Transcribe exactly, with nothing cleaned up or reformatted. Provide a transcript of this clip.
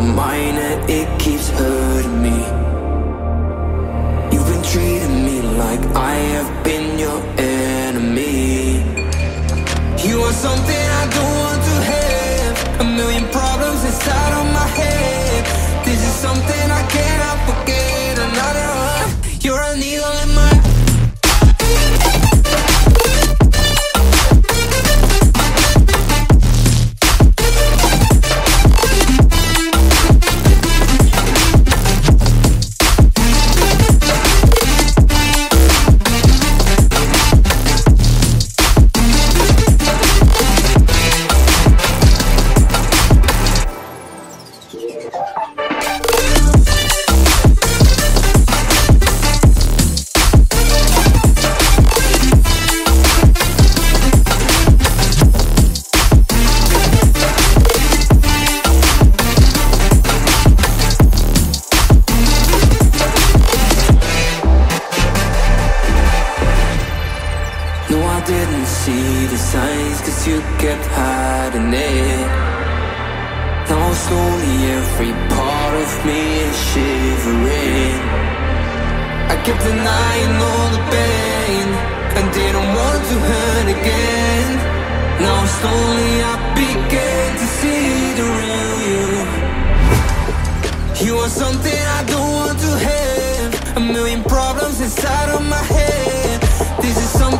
my mind and it keeps hurting me. You've been treating me like I have been your enemy. You are something I don't want to have. A million problems inside of my head. This is something I cannot forget. Another one, you're a needle in my inside of my head. This is something